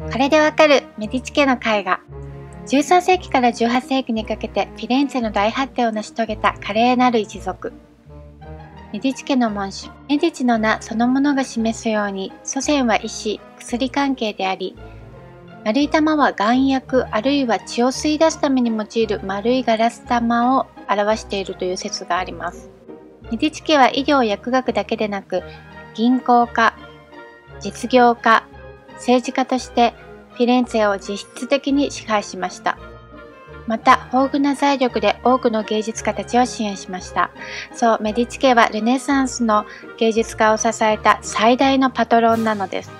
これでわかるメディチ家の絵画。13世紀から18世紀にかけてフィレンツェの大発展を成し遂げた華麗なる一族。メディチ家の門主。メディチの名そのものが示すように、祖先は医師、薬関係であり、丸い玉は丸薬あるいは血を吸い出すために用いる丸いガラス玉を表しているという説があります。メディチ家は医療薬学だけでなく、銀行家、実業家、政治家としてフィレンツェを実質的に支配しました。また、豊富な財力で多くの芸術家たちを支援しました。そう、メディチ家はルネサンスの芸術家を支えた最大のパトロンなのです。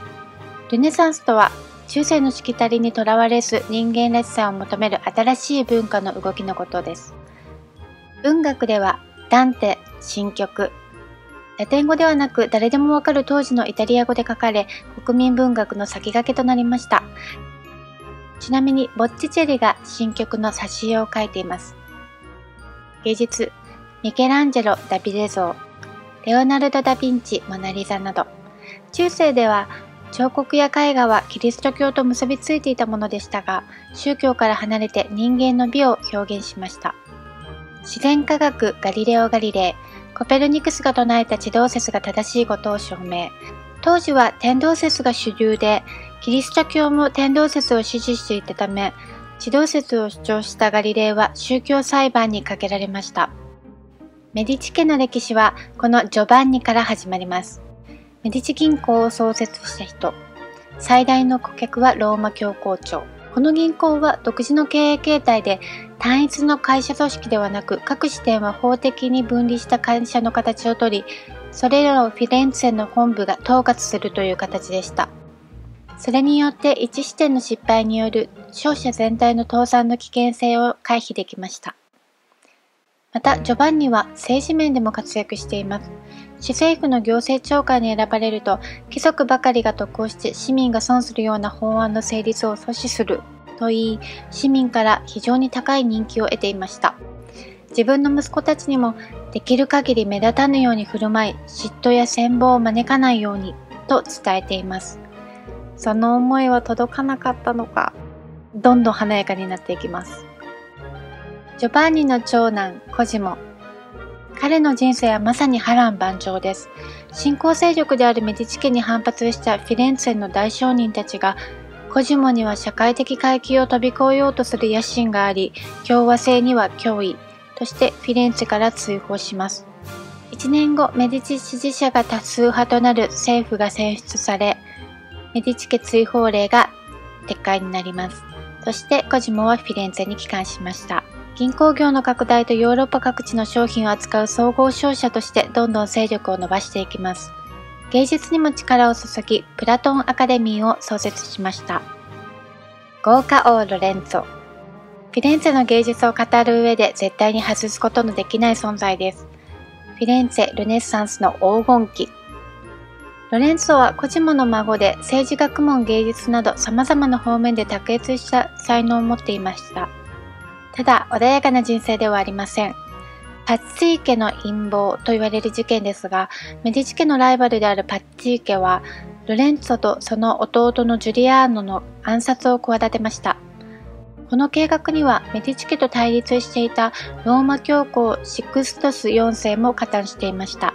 ルネサンスとは、中世のしきたりにとらわれず人間らしさを求める新しい文化の動きのことです。文学では、ダンテ、神曲。ラテン語ではなく誰でもわかる当時のイタリア語で書かれ、国民文学の先駆けとなりました。ちなみにボッチチェリが新曲の挿絵を描いています。芸術、ミケランジェロ・ダビデ像、レオナルド・ダ・ヴィンチ・モナリザなど、中世では彫刻や絵画はキリスト教と結びついていたものでしたが、宗教から離れて人間の美を表現しました。自然科学ガリレオ・ガリレイ、コペルニクスが唱えた地動説が正しいことを証明。当時は天動説が主流で、キリスト教も天動説を支持していたため、地動説を主張したガリレイは宗教裁判にかけられました。メディチ家の歴史はこのジョバンニから始まります。メディチ銀行を創設した人。最大の顧客はローマ教皇庁。この銀行は独自の経営形態で、単一の会社組織ではなく、各支店は法的に分離した会社の形をとり、それらをフィレンツェの本部が統括するという形でした。それによって1支店の失敗による商社全体の倒産の危険性を回避できました。また、ジョバンニは政治面でも活躍しています。市政府の行政長官に選ばれると、貴族ばかりが得行して市民が損するような法案の成立を阻止すると言い、市民から非常に高い人気を得ていました。自分の息子たちにもできる限り目立たぬように振る舞い、嫉妬や羨望を招かないようにと伝えています。その思いは届かなかったのか、どんどん華やかになっていきます。ジョバンニの長男、コジモ。彼の人生はまさに波乱万丈です。新興勢力であるメディチ家に反発したフィレンツェの大商人たちが、コジモには社会的階級を飛び越えようとする野心があり、共和制には脅威としてフィレンツェから追放します。1年後、メディチ支持者が多数派となる政府が選出され、メディチ家追放令が撤回になります。そしてコジモはフィレンツェに帰還しました。銀行業の拡大とヨーロッパ各地の商品を扱う総合商社としてどんどん勢力を伸ばしていきます。芸術にも力を注ぎ、プラトンアカデミーを創設しました。豪華王ロレンツォ。フィレンツェの芸術を語る上で絶対に外すことのできない存在です。フィレンツェ・ルネッサンスの黄金期。ロレンツォはコジモの孫で、政治学問芸術など様々な方面で卓越した才能を持っていました。ただ、穏やかな人生ではありません。パッツィ家の陰謀と言われる事件ですが、メディチ家のライバルであるパッツィ家は、ロレンツォとその弟のジュリアーノの暗殺を企てました。この計画には、メディチ家と対立していたローマ教皇シクストス4世も加担していました。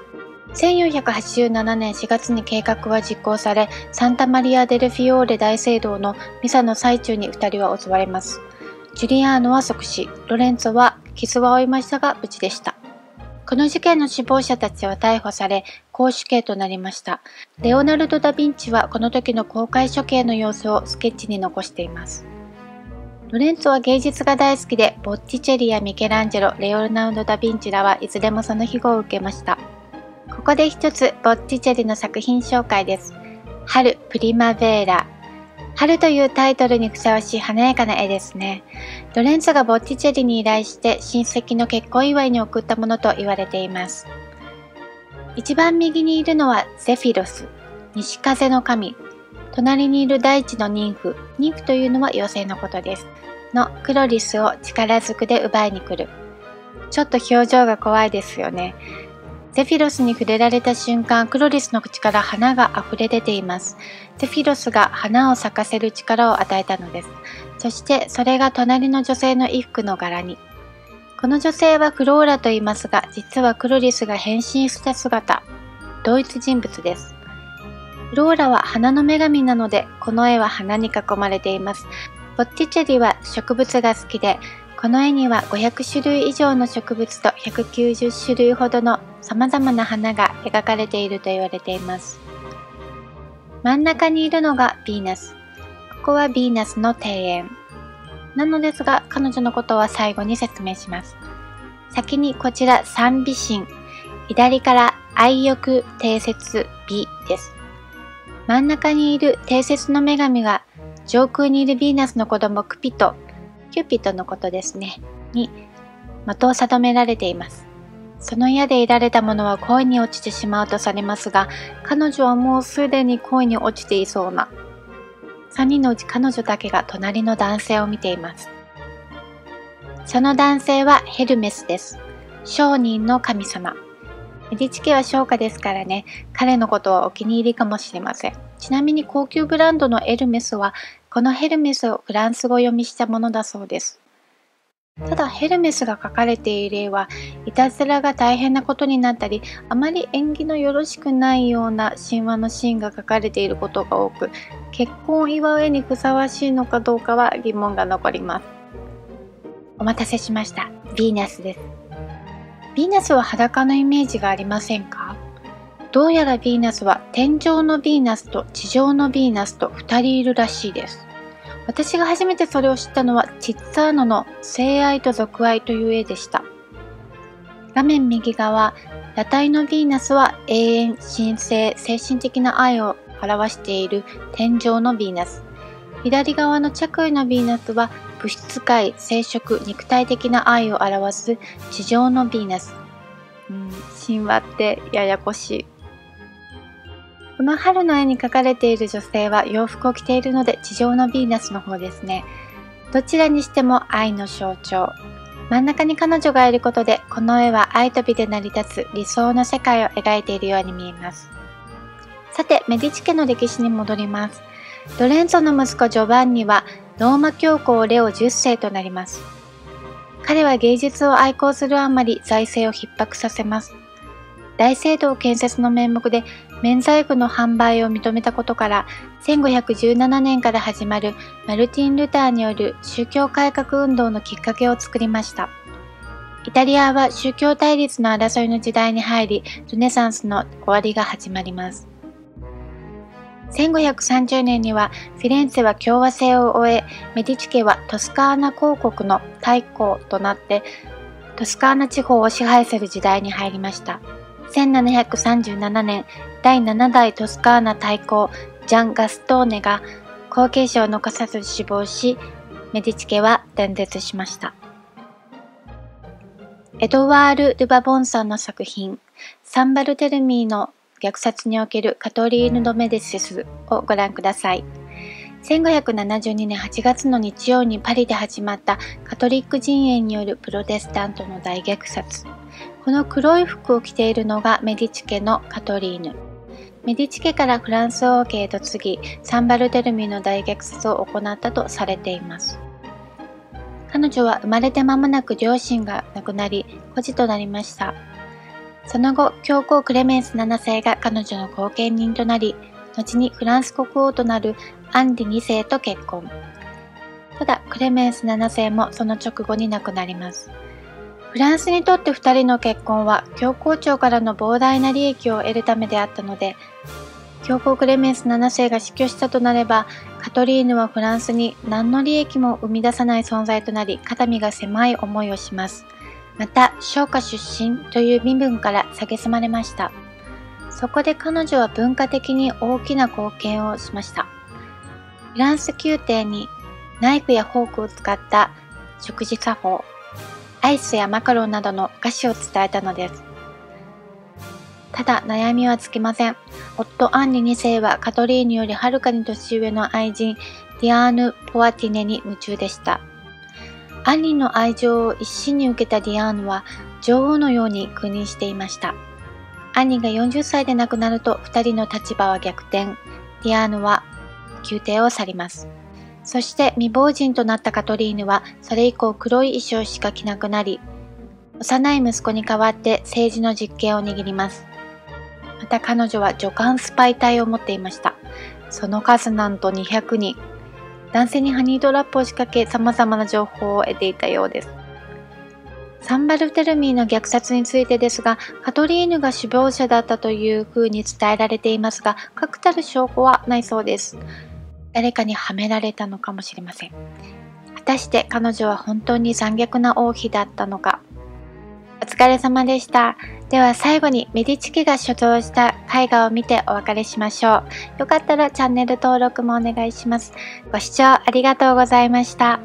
1487年4月に計画は実行され、サンタマリア・デル・フィオーレ大聖堂のミサの最中に2人は襲われます。ジュリアーノは即死、ロレンツォは傷は負いましたが無事でした。この事件の首謀者たちは逮捕され、絞首刑となりました。レオナルド・ダ・ヴィンチはこの時の公開処刑の様子をスケッチに残しています。ロレンツォは芸術が大好きで、ボッチチェリやミケランジェロ、レオナルド・ダ・ヴィンチらはいずれもその庇護を受けました。ここで一つ、ボッチチェリの作品紹介です。春、プリマヴェーラ。春というタイトルにふさわしい華やかな絵ですね。ロレンツォがボッティチェリに依頼して親戚の結婚祝いに贈ったものと言われています。一番右にいるのはゼフィロス、西風の神。隣にいる大地のニンフというのは妖精のことです。のクロリスを力ずくで奪いに来る。ちょっと表情が怖いですよね。テフィロスに触れられた瞬間、クロリスの口から花が溢れ出ています。テフィロスが花を咲かせる力を与えたのです。そしてそれが隣の女性の衣服の柄に。この女性はフローラと言いますが、実はクロリスが変身した姿、同一人物です。フローラは花の女神なので、この絵は花に囲まれています。ボッティチェリは植物が好きで、この絵には500種類以上の植物と190種類ほどの様々な花が描かれていると言われています。真ん中にいるのがヴィーナス。ここはヴィーナスの庭園。なのですが、彼女のことは最後に説明します。先にこちら三美神。左から愛欲定説美です。真ん中にいる定説の女神は、上空にいるヴィーナスの子供クピト、キューピッドのことですね、に的を定められています。その矢で射られたものは恋に落ちてしまうとされますが、彼女はもうすでに恋に落ちていそうな。3人のうち彼女だけが隣の男性を見ています。その男性はヘルメスです。商人の神様。メディチ家は商家ですからね、彼のことはお気に入りかもしれません。ちなみに高級ブランドのエルメスは、このヘルメスをフランス語読みしたものだそうです。ただヘルメスが書かれている絵は、いたずらが大変なことになったり、あまり縁起のよろしくないような神話のシーンが書かれていることが多く、結婚を祝う絵にふさわしいのかどうかは疑問が残ります。お待たせしました。ヴィーナスです。ヴィーナスは裸のイメージがありませんか？どうやらヴィーナスは天上のヴィーナスと地上のヴィーナスと2人いるらしいです。私が初めてそれを知ったのはチッツァーノの性愛と俗愛という絵でした。画面右側、裸体のヴィーナスは永遠、神聖、精神的な愛を表している天上のヴィーナス。左側の着衣のヴィーナスは物質界、生殖、肉体的な愛を表す地上のヴィーナス。神話ってややこしい。この春の絵に描かれている女性は洋服を着ているので地上のヴィーナスの方ですね。どちらにしても愛の象徴。真ん中に彼女がいることで、この絵は愛と美で成り立つ理想の世界を描いているように見えます。さて、メディチ家の歴史に戻ります。ロレンツォの息子ジョバンニはローマ教皇レオ10世となります。彼は芸術を愛好するあまり財政を逼迫させます。大聖堂建設の名目で免罪符の販売を認めたことから、1517年から始まるマルティン・ルターによる宗教改革運動のきっかけを作りました。イタリアは宗教対立の争いの時代に入り、ルネサンスの終わりが始まります。1530年にはフィレンツェは共和制を終え、メディチ家はトスカーナ公国の大公となって、トスカーナ地方を支配する時代に入りました。1737年、第7代トスカーナ大公ジャン・ガストーネが後継者を残さず死亡し、メディチ家は断絶しました。エドワール・ルバボンさんの作品、サンバルテルミーの虐殺におけるカトリーヌ・ド・メディシスをご覧ください。1572年8月の日曜にパリで始まったカトリック陣営によるプロテスタントの大虐殺。この黒い服を着ているのがメディチ家のカトリーヌ。メディチ家からフランス王家へと次ぎ、サンバルテルミの大虐殺を行ったとされています。彼女は生まれて間もなく両親が亡くなり、孤児となりました。その後、教皇クレメンス7世が彼女の後見人となり、後にフランス国王となるアンリ2世と結婚。ただ、クレメンス7世もその直後に亡くなります。フランスにとって2人の結婚は、教皇庁からの膨大な利益を得るためであったので、教皇クレメンス7世が死去したとなれば、カトリーヌはフランスに何の利益も生み出さない存在となり、肩身が狭い思いをします。また、商家出身という身分から蔑まれました。そこで彼女は文化的に大きな貢献をしました。フランス宮廷にナイフやフォークを使った食事作法、アイスやマカロンなどのお菓子を伝えたのです。ただ、悩みは尽きません。夫アンリ2世はカトリーヌよりはるかに年上の愛人ディアーヌ・ポワティネに夢中でした。アンリの愛情を一身に受けたディアーヌは女王のように君臨していました。兄が40歳で亡くなると2人の立場は逆転。ディアーヌは宮廷を去ります。そして未亡人となったカトリーヌはそれ以降黒い衣装しか着なくなり、幼い息子に代わって政治の実権を握ります。また彼女は女官スパイ隊を持っていました。その数なんと200人。男性にハニートラップを仕掛け様々な情報を得ていたようです。サンバルテルミーの虐殺についてですが、カトリーヌが首謀者だったという風に伝えられていますが、確たる証拠はないそうです。誰かにはめられたのかもしれません。果たして彼女は本当に残虐な王妃だったのか。お疲れ様でした。では最後にメディチ家が所蔵した絵画を見てお別れしましょう。よかったらチャンネル登録もお願いします。ご視聴ありがとうございました。